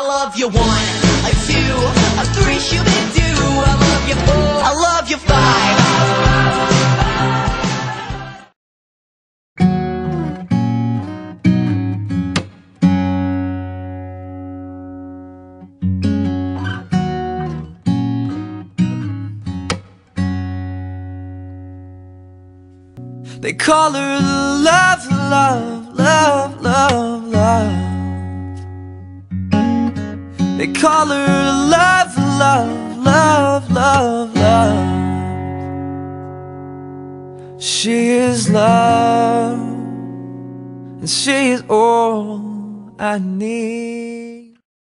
I love you 1, a 2, a 3, you may do. I love you 4, I love you 5. They call her love, love, love, love, love. They call her love, love, love, love, love. She is love, and she is all I need.